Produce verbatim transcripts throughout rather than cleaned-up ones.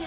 The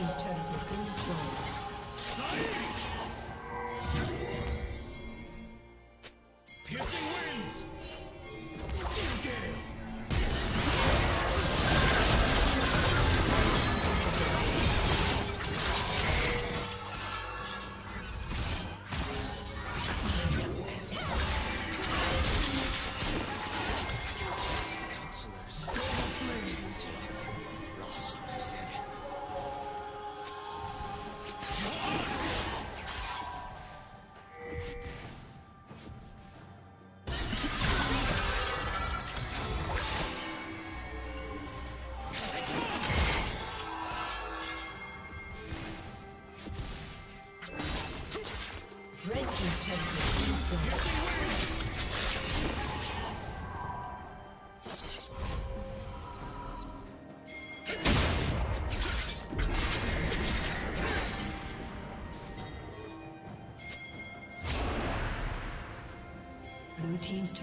team's turret has been destroyed. Piercing winds! Steel Gale! Blue team's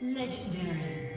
Legendary.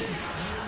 Yes.